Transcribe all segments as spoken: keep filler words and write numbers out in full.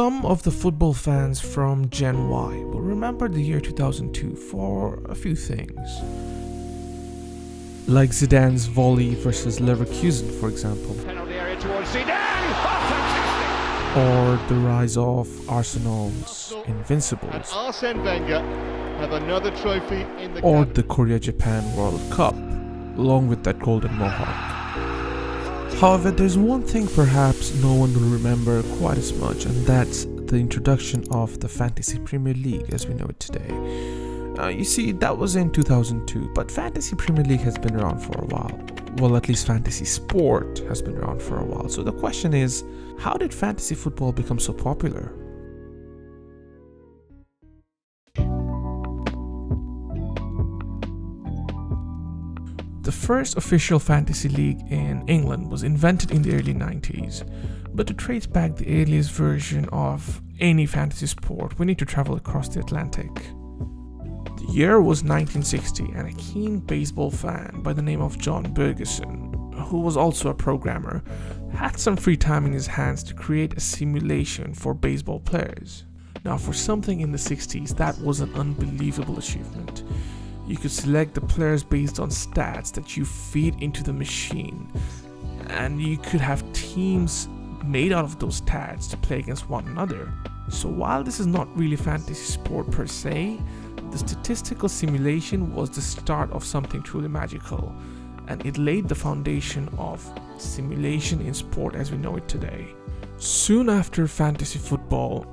Some of the football fans from Gen Y will remember the year two thousand two for a few things. Like Zidane's volley versus Leverkusen, for example. Penalty area towards Zidane! Oh, or the rise of Arsenal's Invincibles. Arsene Wenger have another trophy in the or the Korea-Japan World Cup, along with that golden mohawk. However, there's one thing perhaps no one will remember quite as much, and that's the introduction of the Fantasy Premier League as we know it today. Now, you see, that was in two thousand two, but Fantasy Premier League has been around for a while. Well, at least Fantasy Sport has been around for a while. So the question is, how did fantasy football become so popular? The first official fantasy league in England was invented in the early nineties, but to trace back the earliest version of any fantasy sport, we need to travel across the Atlantic. The year was nineteen sixty, and a keen baseball fan by the name of John Burgeson, who was also a programmer, had some free time in his hands to create a simulation for baseball players. Now, for something in the sixties, that was an unbelievable achievement. You could select the players based on stats that you feed into the machine, and you could have teams made out of those stats to play against one another. So while this is not really fantasy sport per se, the statistical simulation was the start of something truly magical, and it laid the foundation of simulation in sport as we know it today. Soon after fantasy football,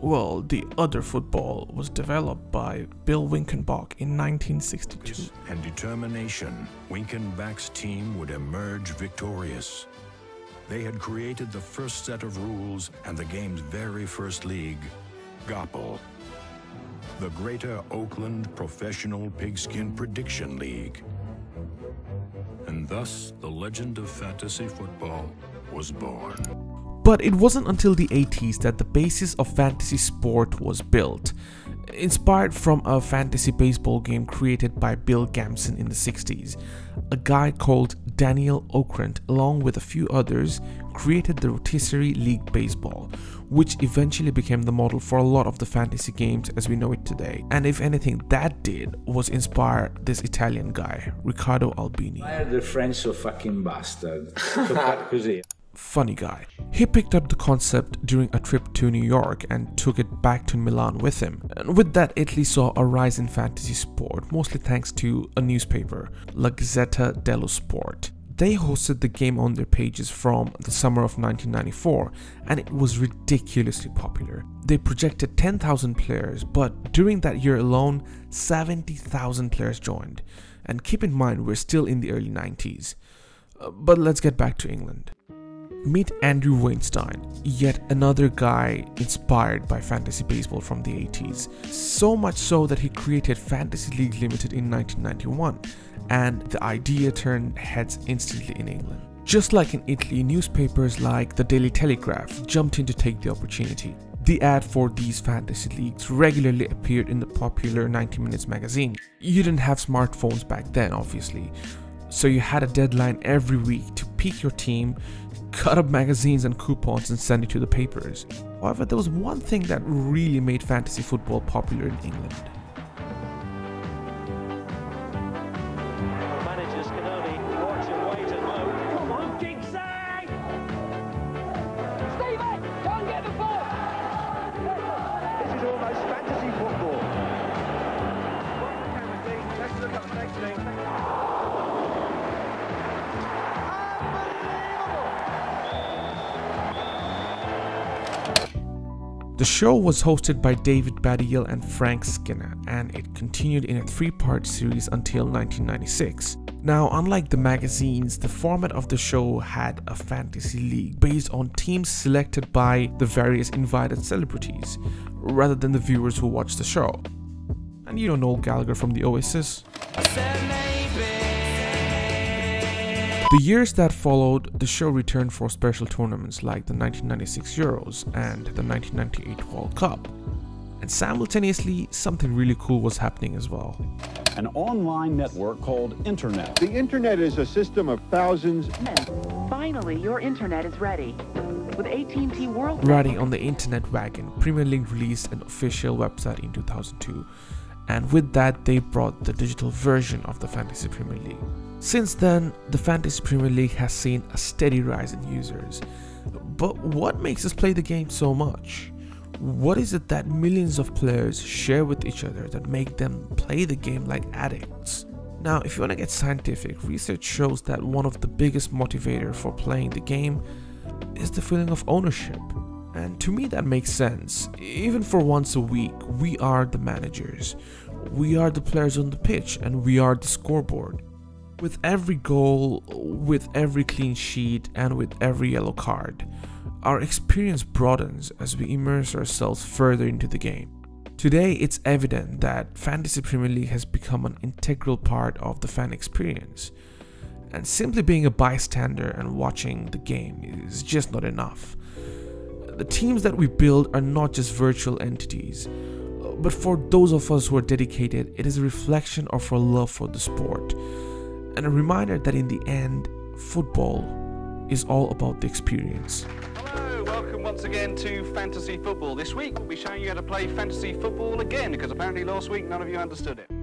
well, the other football was developed by Bill Winkenbach in nineteen sixty-two. And determination, Winkenbach's team would emerge victorious. They had created the first set of rules and the game's very first league, G O P L, the Greater Oakland Professional Pigskin Prediction League. And thus, the legend of fantasy football was born. But it wasn't until the eighties that the basis of fantasy sport was built, inspired from a fantasy baseball game created by Bill Gamson in the sixties. A guy called Daniel Okrent, along with a few others, created the Rotisserie League Baseball, which eventually became the model for a lot of the fantasy games as we know it today. And if anything that did was inspire this Italian guy, Riccardo Albini. Why are the French so fucking bastard? Funny guy. He picked up the concept during a trip to New York and took it back to Milan with him. And with that, Italy saw a rise in fantasy sport, mostly thanks to a newspaper, La Gazzetta Dello Sport. They hosted the game on their pages from the summer of nineteen ninety-four, and it was ridiculously popular. They projected ten thousand players, but during that year alone, seventy thousand players joined. And keep in mind, we're still in the early nineties. Uh, but let's get back to England. Meet Andrew Weinstein, yet another guy inspired by fantasy baseball from the eighties. So much so that he created Fantasy League Limited in nineteen ninety-one, and the idea turned heads instantly in England. Just like in Italy, newspapers like the Daily Telegraph jumped in to take the opportunity. The ad for these fantasy leagues regularly appeared in the popular ninety minutes magazine. You didn't have smartphones back then, obviously, so you had a deadline every week to pick your team, cut up magazines and coupons and send it to the papers. However, there was one thing that really made fantasy football popular in England. Managers can only watch and wait and hope. Come on, Kingsay! Steven, don't get the ball! This is almost fantasy football. Let's look at the next thing. The show was hosted by David Baddiel and Frank Skinner, and it continued in a three-part series until nineteen ninety-six. Now, unlike the magazines, the format of the show had a fantasy league based on teams selected by the various invited celebrities, rather than the viewers who watched the show. And you don't know Gallagher from the Oasis? The years that followed, the show returned for special tournaments like the nineteen ninety-six Euros and the nineteen ninety-eight World Cup. And simultaneously, something really cool was happening as well. An online network called Internet. The Internet is a system of thousands. Finally, your Internet is ready. with A T and T World Cup. Riding on the internet wagon, Premier League released an official website in two thousand two, and with that they brought the digital version of the Fantasy Premier League. Since then, the Fantasy Premier League has seen a steady rise in users. But what makes us play the game so much? What is it that millions of players share with each other that make them play the game like addicts? Now, if you want to get scientific, research shows that one of the biggest motivator for playing the game is the feeling of ownership. And to me, that makes sense. Even for once a week, we are the managers. We are the players on the pitch, and we are the scoreboard. With every goal, with every clean sheet, and with every yellow card, our experience broadens as we immerse ourselves further into the game. Today, it's evident that Fantasy Premier League has become an integral part of the fan experience. And simply being a bystander and watching the game is just not enough. The teams that we build are not just virtual entities, but for those of us who are dedicated, it is a reflection of our love for the sport. And a reminder that in the end, football is all about the experience. Hello, welcome once again to Fantasy Football. This week we'll be showing you how to play Fantasy Football again, because apparently last week none of you understood it.